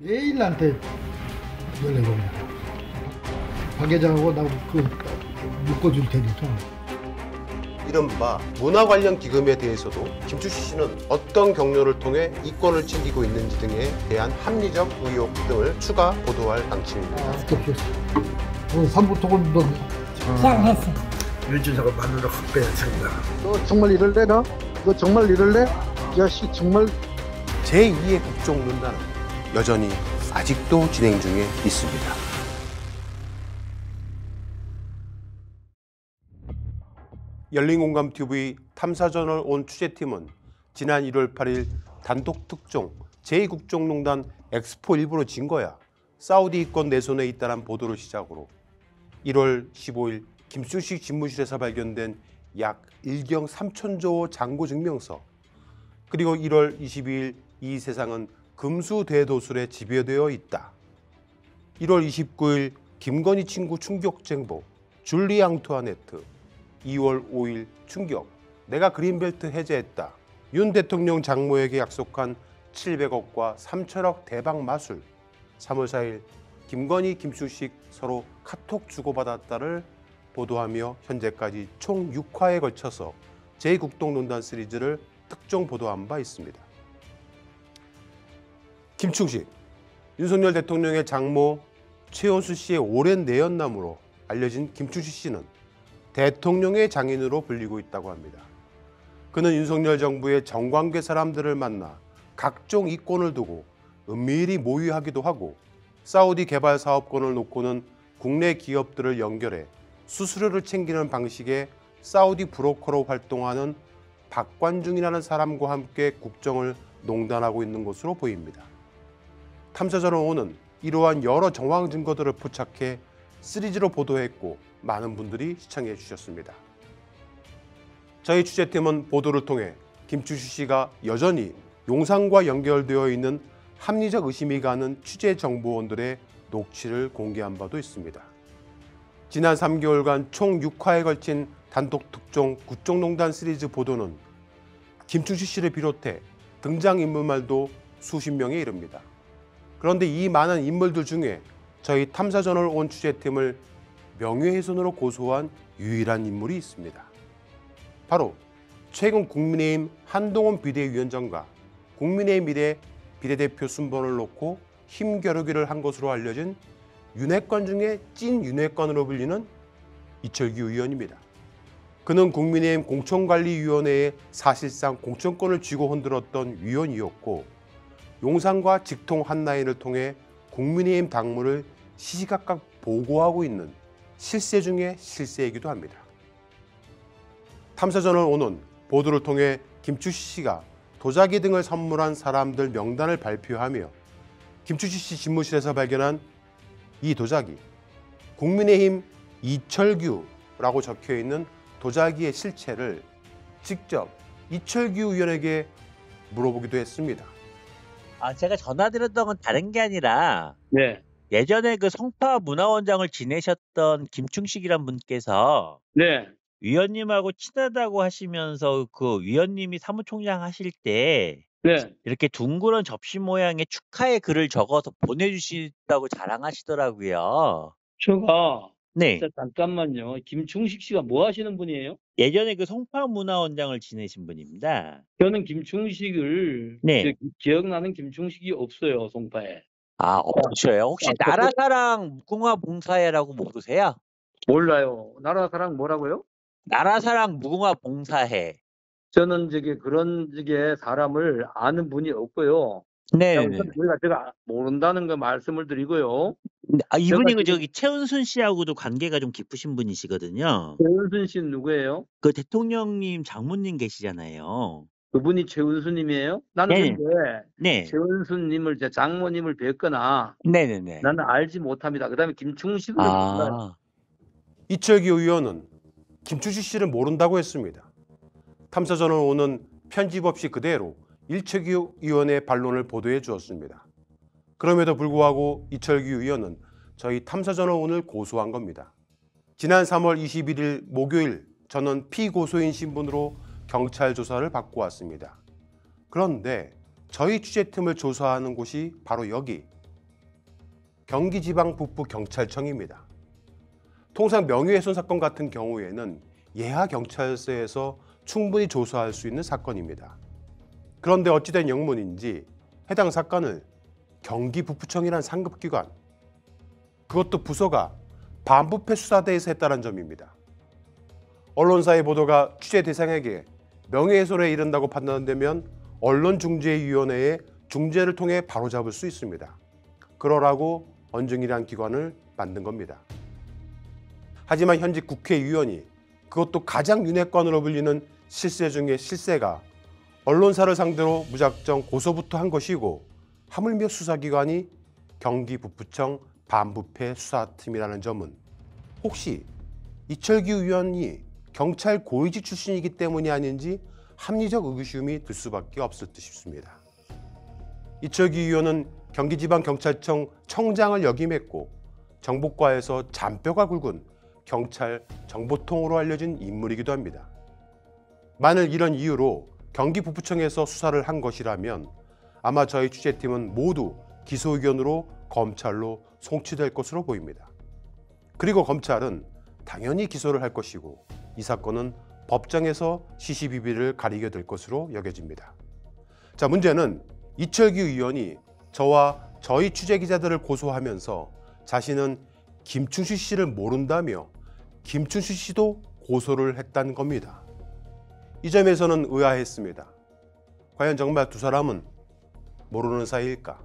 매일 나한테 연락이 옵니다. 박 회장하고 나 묶어줄 테니까. 이른바 문화 관련 기금에 대해서도 김충식 씨는 어떤 경로를 통해 이권을 챙기고 있는지 등에 대한 합리적 의혹 등을 추가 보도할 방침입니다. 오늘 3부 토론도 상났어. 윤준석을 만나러 확배야 된다. 너 정말 이럴래나? 너 정말 이럴래? 야씨 정말. 제2의 국정농단은 여전히 아직도 진행 중에 있습니다. 열린공감TV 탐사저널ON 취재팀은 지난 1월 8일 단독 특종 제2국정농단 엑스포 일부로 진 거야. 사우디 이권 내 손에 있다란 보도를 시작으로 1월 15일 김충식 집무실에서 발견된 약 1경 3천조 원 잔고 증명서, 그리고 1월 22일 이 세상은 금수대도술에 지배되어 있다. 1월 29일 김건희 친구 충격쟁보, 줄리 앙투아네트, 2월 5일 충격, 내가 그린벨트 해제했다. 윤 대통령 장모에게 약속한 700억과 3천억 대박 마술. 3월 4일 김건희, 김충식 서로 카톡 주고받았다를 보도하며 현재까지 총 6화에 걸쳐서 제2국정농단 시리즈를 특정 보도한 바 있습니다. 김충식, 윤석열 대통령의 장모 최은수 씨의 오랜 내연남으로 알려진 김충식 씨는 대통령의 장인으로 불리고 있다고 합니다. 그는 윤석열 정부의 정관계 사람들을 만나 각종 이권을 두고 은밀히 모의하기도 하고, 사우디 개발 사업권을 놓고는 국내 기업들을 연결해 수수료를 챙기는 방식의 사우디 브로커로 활동하는 박관중이라는 사람과 함께 국정을 농단하고 있는 것으로 보입니다. 탐사저널ON은 이러한 여러 정황 증거들을 포착해 시리즈로 보도했고 많은 분들이 시청해 주셨습니다. 저희 취재팀은 보도를 통해 김충식 씨가 여전히 용산과 연결되어 있는 합리적 의심이 가는 취재정보원들의 녹취를 공개한 바도 있습니다. 지난 3개월간 총 6화에 걸친 단독 특종 국정농단 시리즈 보도는 김충식 씨를 비롯해 등장인물만도 수십 명에 이릅니다. 그런데 이 많은 인물들 중에 저희 탐사저널ON 취재팀을 명예훼손으로 고소한 유일한 인물이 있습니다. 바로 최근 국민의힘 한동훈 비대위원장과 국민의힘 미래 비례대표 순번을 놓고 힘겨루기를 한 것으로 알려진 윤핵관 중에 찐 윤핵관으로 불리는 이철규 의원입니다. 그는 국민의힘 공천관리위원회에 사실상 공천권을 쥐고 흔들었던 위원이었고, 용산과 직통 한라인을 통해 국민의힘 당무를 시시각각 보고하고 있는 실세 중에 실세이기도 합니다. 탐사저널ON은 보도를 통해 김충식 씨가 도자기 등을 선물한 사람들 명단을 발표하며 김충식 씨 집무실에서 발견한 이 도자기, 국민의힘 이철규라고 적혀있는 도자기의 실체를 직접 이철규 의원에게 물어보기도 했습니다. 제가 전화드렸던 건 다른 게 아니라, 네, 예전에 그 성파 문화원장을 지내셨던 김충식이란 분께서, 네, 위원님하고 친하다고 하시면서 그 위원님이 사무총장 하실 때, 네, 이렇게 둥그런 접시 모양의 축하의 글을 적어서 보내주신다고 자랑하시더라고요. 제가, 네, 잠깐만요. 김충식 씨가 뭐 하시는 분이에요? 예전에 그 송파 문화원장을 지내신 분입니다. 저는 김충식을, 네, 기억나는 김충식이 없어요, 송파에. 없어요? 혹시 나라사랑 무궁화 봉사회라고 모르세요? 몰라요. 나라사랑 뭐라고요? 나라사랑 무궁화 봉사회. 저는 사람을 아는 분이 없고요. 네. 제가 모른다는 거 말씀을 드리고요. 이분이 최은순 씨하고도 관계가 좀 깊으신 분이시거든요. 최은순 씨는 누구예요? 그 대통령님 장모님 계시잖아요. 그분이 최은순님이에요? 나는, 네, 근데, 네, 최은순님을, 제 장모님을 뵙거나, 네네네, 나는 알지 못합니다. 그다음에 김충식을 이철규 의원은 김충식 씨를 모른다고 했습니다. 탐사저널ON은 편집 없이 그대로 이철규 의원의 반론을 보도해 주었습니다. 그럼에도 불구하고 이철규 의원은 저희 탐사저널ON을 고소한 겁니다. 지난 3월 21일 목요일 저는 피고소인 신분으로 경찰 조사를 받고 왔습니다. 그런데 저희 취재팀을 조사하는 곳이 바로 여기 경기지방북부경찰청입니다. 통상 명예훼손 사건 같은 경우에는 예하경찰서에서 충분히 조사할 수 있는 사건입니다. 그런데 어찌된 영문인지 해당 사건을 경기북부청이라는 상급기관, 그것도 부서가 반부패 수사대에서 했다는 점입니다. 언론사의 보도가 취재 대상에게 명예훼손에 이른다고 판단되면 언론중재위원회의 중재를 통해 바로잡을 수 있습니다. 그러라고 언중이란 기관을 만든 겁니다. 하지만 현직 국회의원이, 그것도 가장 윤핵관으로 불리는 실세 중의 실세가 언론사를 상대로 무작정 고소부터 한 것이고, 하물며 수사기관이 경기북부청 반부패 수사팀이라는 점은 혹시 이철규 의원이 경찰 고위직 출신이기 때문이 아닌지 합리적 의구심이 들 수밖에 없을 듯 싶습니다. 이철규 의원은 경기지방경찰청 청장을 역임했고 정보과에서 잔뼈가 굵은 경찰 정보통으로 알려진 인물이기도 합니다. 만일 이런 이유로 경기북부청에서 수사를 한 것이라면 아마 저희 취재팀은 모두 기소 의견으로 검찰로 송치될 것으로 보입니다. 그리고 검찰은 당연히 기소를 할 것이고, 이 사건은 법정에서 시시비비를 가리게 될 것으로 여겨집니다. 자, 문제는 이철규 의원이 저와 저희 취재기자들을 고소하면서 자신은 김충식 씨를 모른다며 김충식 씨도 고소를 했다는 겁니다. 이 점에서는 의아했습니다. 과연 정말 두 사람은 모르는 사이일까?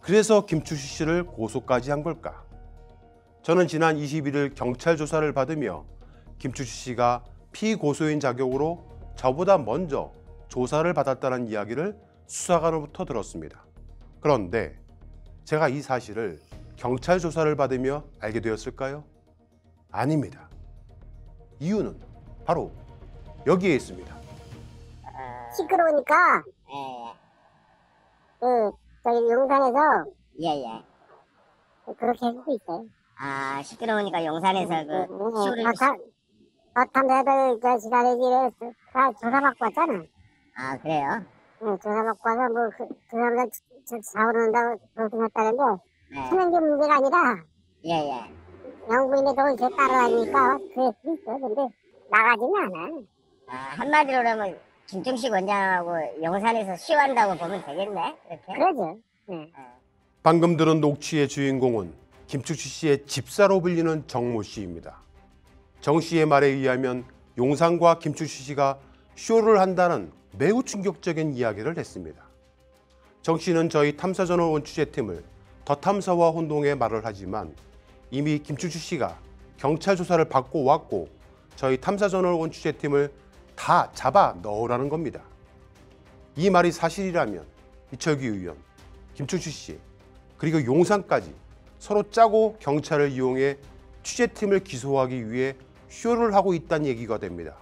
그래서 김충식 씨를 고소까지 한 걸까? 저는 지난 21일 경찰 조사를 받으며 김충식 씨가 피고소인 자격으로 저보다 먼저 조사를 받았다는 이야기를 수사관으로부터 들었습니다. 그런데 제가 이 사실을 경찰 조사를 받으며 알게 되었을까요? 아닙니다. 이유는 바로 여기에 있습니다. 시끄러우니까 저기 용산에서 그렇게 해주고 있어요. 아, 시끄러우니까 용산에서 쇼를 탐사들 저 지난해 집에 다 조사받고 왔잖아. 아, 그래요? 네, 조사받고 와서 뭐 그 사람들 자원한다고 도생했다는데 천연기 문제가 아니라 영부인의 돈을 제 따라다니니까 그럴 수 있어. 근데 나가지는 않아. 아, 한마디로라면 김충식 원장하고 용산에서 시위한다고 보면 되겠네, 이렇게? 그러죠. 네. 방금 들은 녹취의 주인공은 김충식 씨의 집사로 불리는 정모 씨입니다. 정 씨의 말에 의하면 용산과 김충식 씨가 쇼를 한다는 매우 충격적인 이야기를 했습니다. 정 씨는 저희 탐사저널ON 취재팀을 더탐사와 혼동해 말을 하지만 이미 김충식 씨가 경찰 조사를 받고 왔고 저희 탐사저널ON 취재팀을 다 잡아 넣으라는 겁니다. 이 말이 사실이라면 이철규 의원, 김충식 씨, 그리고 용산까지 서로 짜고 경찰을 이용해 취재팀을 기소하기 위해 쇼를 하고 있다는 얘기가 됩니다.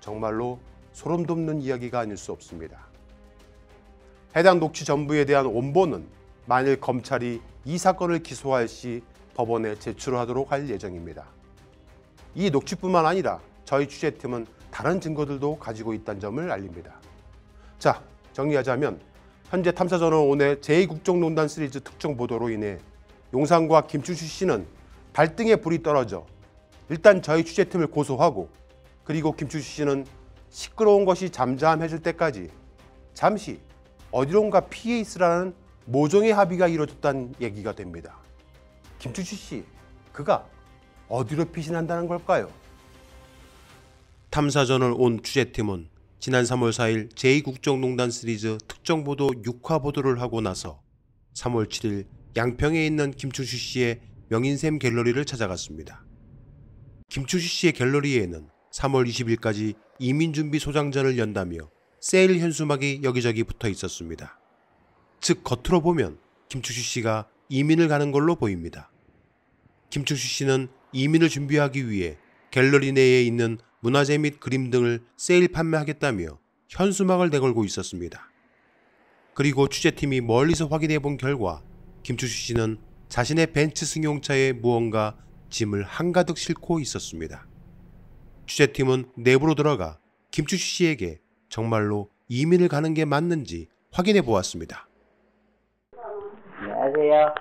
정말로 소름 돋는 이야기가 아닐 수 없습니다. 해당 녹취 전부에 대한 원본은 만일 검찰이 이 사건을 기소할 시 법원에 제출하도록 할 예정입니다. 이 녹취뿐만 아니라 저희 취재팀은 다른 증거들도 가지고 있다는 점을 알립니다. 자, 정리하자면 현재 탐사저널ON의 제2국정농단 시리즈 특종 보도로 인해 용산과 김충식 씨는 발등에 불이 떨어져 일단 저희 취재팀을 고소하고, 그리고 김충식 씨는 시끄러운 것이 잠잠해질 때까지 잠시 어디론가 피해 있으라는 모종의 합의가 이루어졌다는 얘기가 됩니다. 김충식 씨, 그가 어디로 피신한다는 걸까요? 탐사저널ON 취재팀은 지난 3월 4일 제2국정농단 시리즈 특정보도 6화 보도를 하고 나서 3월 7일 양평에 있는 김충식 씨의 명인샘 갤러리를 찾아갔습니다. 김충식 씨의 갤러리에는 3월 20일까지 이민준비 소장전을 연다며 세일 현수막이 여기저기 붙어 있었습니다. 즉, 겉으로 보면 김충식 씨가 이민을 가는 걸로 보입니다. 김충식 씨는 이민을 준비하기 위해 갤러리 내에 있는 문화재 및 그림 등을 세일 판매하겠다며 현수막을 내걸고 있었습니다. 그리고 취재팀이 멀리서 확인해 본 결과 김충식 씨는 자신의 벤츠 승용차에 무언가 짐을 한가득 싣고 있었습니다. 취재팀은 내부로 들어가 김충식 씨에게 정말로 이민을 가는 게 맞는지 확인해 보았습니다. 안녕하세요.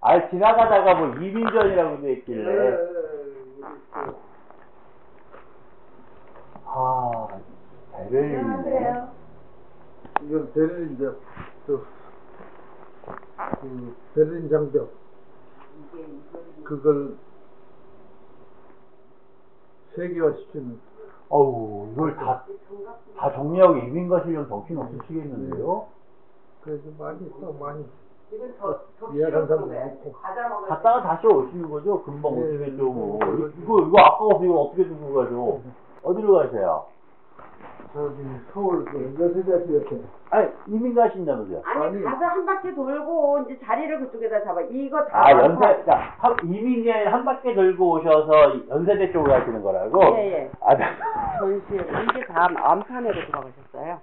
아, 지나가다가 뭐 이민전이라고 돼 있길래. 아, 대리인이네. 이건 대리인데요. 베를린 장벽 그걸 세계화시키는. 어우, 이걸 다 정리하고 이민 가시려면 정신 없으시겠는데요? 그래서 많이 있어, 많이. 이해하는 사람 많고. 갔다가 다시 오시는 거죠? 금방 오시겠죠, 뭐. 이거 아까워서 이거 어떻게 두고 가죠? 어디로 가세요? 저기 서울 연세대학교 옆에. 아니, 이민 가신다면서요? 아니, 가서 한 바퀴 돌고 이제 자리를 그쪽에다 잡아. 이거 다. 아, 연세. 자, 이민이 아니라 한 바퀴 돌고 오셔서 연세대 쪽으로 가시는 거라고. 예. 아, 전시 이제 다 암산으로 들어가셨어요.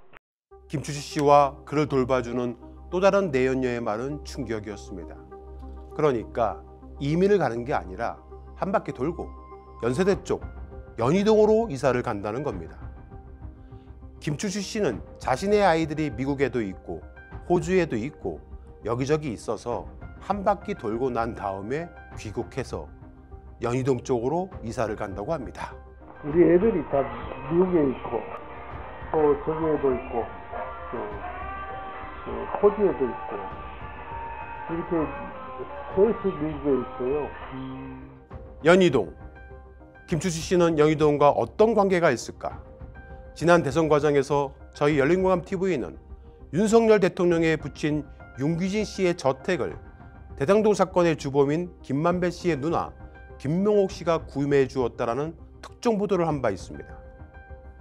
김충식 씨와 그를 돌봐주는 또 다른 내연녀의 말은 충격이었습니다. 그러니까 이민을 가는 게 아니라 한 바퀴 돌고 연세대 쪽 연희동으로 이사를 간다는 겁니다. 김충식 씨는 자신의 아이들이 미국에도 있고 호주에도 있고 여기저기 있어서 한 바퀴 돌고 난 다음에 귀국해서 연희동 쪽으로 이사를 간다고 합니다. 우리 애들이 다 미국에 있고 또 저기에도 있고 또 호주에도 있고 이렇게 계속 미국에 있어요. 연희동. 김충식 씨는 연희동과 어떤 관계가 있을까? 지난 대선 과정에서 저희 열린공감TV는 윤석열 대통령의 부친 윤귀진 씨의 저택을 대장동 사건의 주범인 김만배 씨의 누나 김명옥 씨가 구매해 주었다라는 특종 보도를 한 바 있습니다.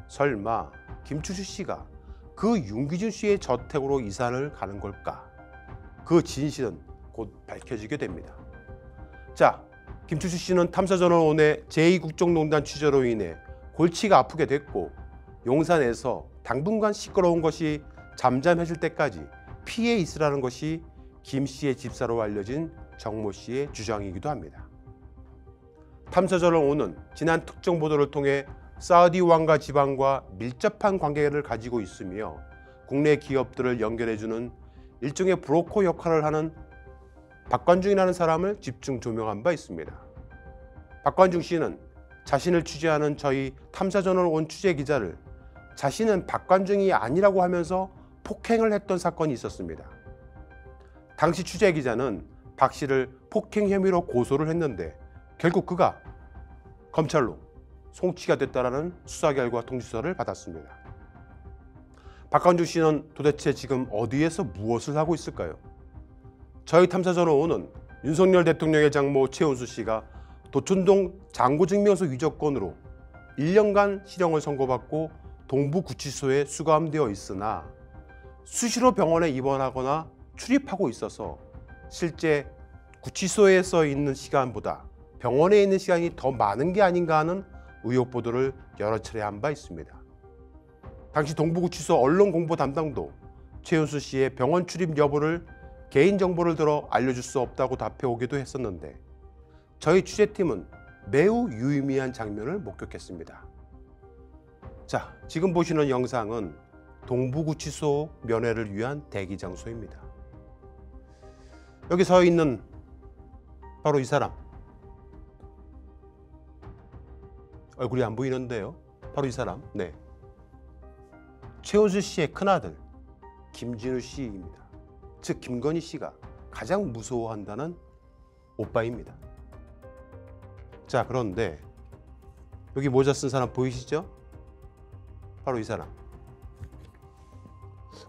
설마 김충식 씨가 그 윤귀진 씨의 저택으로 이사를 가는 걸까? 그 진실은 곧 밝혀지게 됩니다. 자, 김충식 씨는 탐사저널ON의 제2국정농단 취재로 인해 골치가 아프게 됐고 용산에서 당분간 시끄러운 것이 잠잠해질 때까지 피해 있으라는 것이 김 씨의 집사로 알려진 정모 씨의 주장이기도 합니다. 탐사저널ON은 지난 특정 보도를 통해 사우디 왕가 지방과 밀접한 관계를 가지고 있으며 국내 기업들을 연결해주는 일종의 브로커 역할을 하는 박관중이라는 사람을 집중 조명한 바 있습니다. 박관중 씨는 자신을 취재하는 저희 탐사저널ON 취재기자를 자신은 박관중이 아니라고 하면서 폭행을 했던 사건이 있었습니다. 당시 취재기자는 박 씨를 폭행 혐의로 고소를 했는데 결국 그가 검찰로 송치가 됐다라는 수사 결과 통지서를 받았습니다. 박관중 씨는 도대체 지금 어디에서 무엇을 하고 있을까요? 저희 탐사저널ON은 윤석열 대통령의 장모 최은수 씨가 도촌동 장고증명서 위조건으로 1년간 실형을 선고받고 동부구치소에 수감되어 있으나 수시로 병원에 입원하거나 출입하고 있어서 실제 구치소에서 있는 시간보다 병원에 있는 시간이 더 많은 게 아닌가 하는 의혹 보도를 여러 차례 한 바 있습니다. 당시 동부구치소 언론공보 담당도 최은수 씨의 병원 출입 여부를 개인정보를 들어 알려줄 수 없다고 답해오기도 했었는데 저희 취재팀은 매우 유의미한 장면을 목격했습니다. 자, 지금 보시는 영상은 동부구치소 면회를 위한 대기 장소입니다. 여기 서 있는 바로 이 사람. 얼굴이 안 보이는데요. 바로 이 사람. 네. 최은수 씨의 큰아들 김진우 씨입니다. 즉 김건희 씨가 가장 무서워한다는 오빠입니다. 자, 그런데 여기 모자 쓴 사람 보이시죠? 바로 이 사람.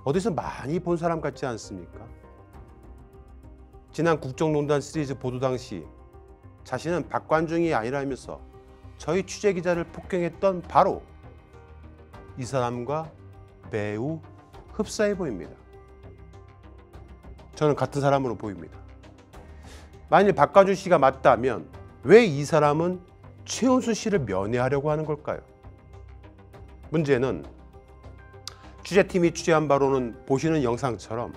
어디서 많이 본 사람 같지 않습니까? 지난 국정농단 시리즈 보도 당시 자신은 박관중이 아니라면서 저희 취재기자를 폭행했던 바로 이 사람과 매우 흡사해 보입니다. 저는 같은 사람으로 보입니다. 만일 박관중 씨가 맞다면 왜 이 사람은 최은수 씨를 면회하려고 하는 걸까요? 문제는 취재팀이 취재한 바로는 보시는 영상처럼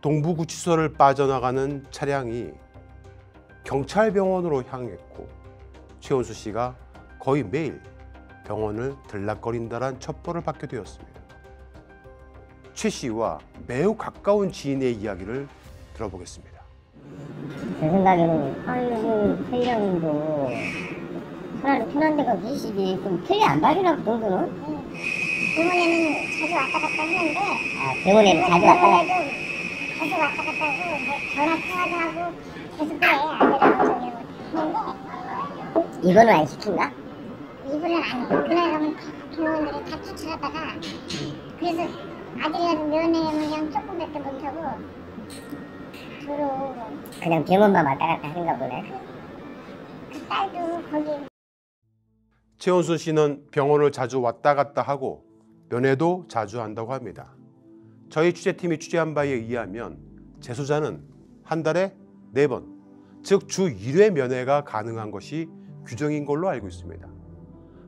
동부구치소를 빠져나가는 차량이 경찰병원으로 향했고 최은수 씨가 거의 매일 병원을 들락거린다는 첩보를 받게 되었습니다. 최 씨와 매우 가까운 지인의 이야기를 들어보겠습니다. 제 생각에는 한국 회의장님도 차라리 편한 데가 계시지 좀 틀리 안 박이라고 그러거든? 병원에는 자주 왔다 갔다 했는데 병원에는 자주 왔다 갔다 하고 전화 통화도 하고 계속 그래 아들하고 저기하고 했는데 입원을 안 시킨다? 입원을 안 하고 그날은 병원들이 다 추출하다가 그래서 아들이랑 면회는 그냥 조금밖에 못하고 들어오고 그냥 병원만 왔다 갔다 하는가 보네. 그 딸도 거기 최은수 씨는 병원을 자주 왔다 갔다 하고 면회도 자주 한다고 합니다. 저희 취재팀이 취재한 바에 의하면 재소자는 한 달에 4번, 즉 주 1회 면회가 가능한 것이 규정인 걸로 알고 있습니다.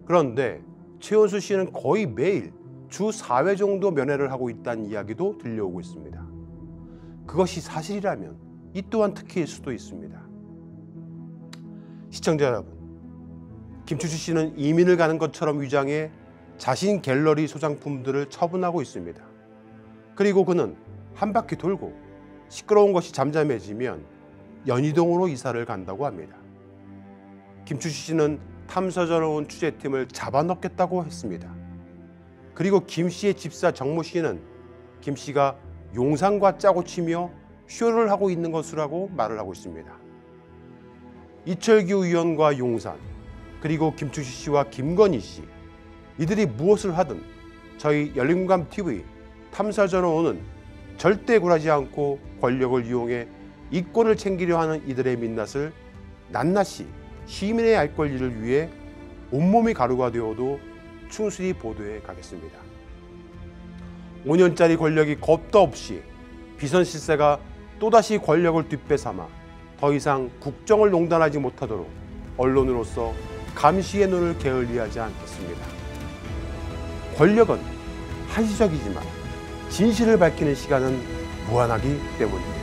그런데 최은수 씨는 거의 매일 주 4회 정도 면회를 하고 있다는 이야기도 들려오고 있습니다. 그것이 사실이라면 이 또한 특혜일 수도 있습니다. 시청자 여러분, 김충식 씨는 이민을 가는 것처럼 위장해 자신 갤러리 소장품들을 처분하고 있습니다. 그리고 그는 한 바퀴 돌고 시끄러운 것이 잠잠해지면 연희동으로 이사를 간다고 합니다. 김충식 씨는 탐사저널ON 취재팀을 잡아넣겠다고 했습니다. 그리고 김 씨의 집사 정모 씨는 김 씨가 용상과 짜고 치며 쇼를 하고 있는 것이라고 말을 하고 있습니다. 이철규 의원과 용산, 그리고 김충식 씨와 김건희 씨, 이들이 무엇을 하든 저희 열린공감TV 탐사저널ON은 절대 굴하지 않고 권력을 이용해 이권을 챙기려 하는 이들의 민낯을 낱낱이 시민의 알 권리를 위해 온몸이 가루가 되어도 충실히 보도해 가겠습니다. 5년짜리 권력이 겁도 없이 비선실세가 또다시 권력을 뒷배삼아 더 이상 국정을 농단하지 못하도록 언론으로서 감시의 눈을 게을리하지 않겠습니다. 권력은 한시적이지만 진실을 밝히는 시간은 무한하기 때문입니다.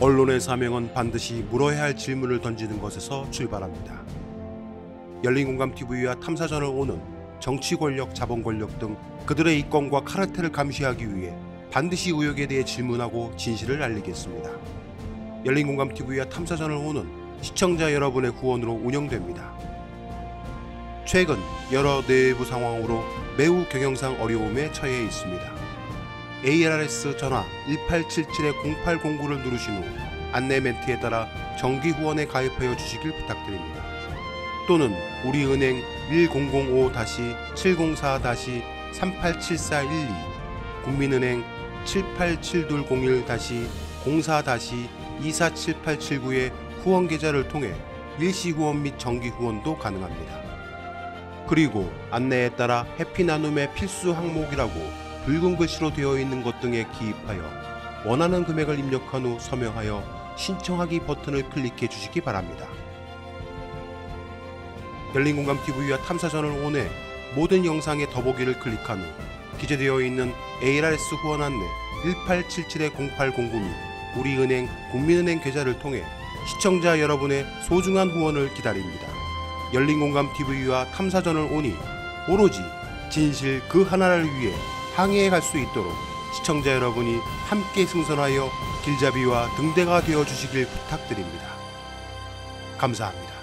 언론의 사명은 반드시 물어야 할 질문을 던지는 것에서 출발합니다. 열린공감TV와 탐사저널ON은 정치 권력, 자본 권력 등 그들의 이권과 카르텔을 감시하기 위해 반드시 의혹에 대해 질문하고 진실을 알리겠습니다. 열린공감TV와 탐사저널ON은 시청자 여러분의 후원으로 운영됩니다. 최근 여러 내부 상황으로 매우 경영상 어려움에 처해 있습니다. ARS 전화 1877-0809를 누르신 후 안내 멘트에 따라 정기 후원에 가입하여 주시길 부탁드립니다. 또는 우리은행 1005-704-387412, 국민은행 787-201-04-247879의 후원 계좌를 통해 일시 후원 및 정기 후원도 가능합니다. 그리고 안내에 따라 해피 나눔의 필수 항목이라고 붉은 글씨로 되어 있는 것 등에 기입하여 원하는 금액을 입력한 후 서명하여 신청하기 버튼을 클릭해 주시기 바랍니다. 열린공감TV와 탐사저널ON의 모든 영상의 더보기를 클릭한 후 기재되어 있는 ARS 후원 안내 1877-0809 및 우리은행, 국민은행 계좌를 통해 시청자 여러분의 소중한 후원을 기다립니다. 열린공감TV와 탐사저널ON이 오로지 진실 그 하나를 위해 항해해 갈 수 있도록 시청자 여러분이 함께 승선하여 길잡이와 등대가 되어 주시길 부탁드립니다. 감사합니다.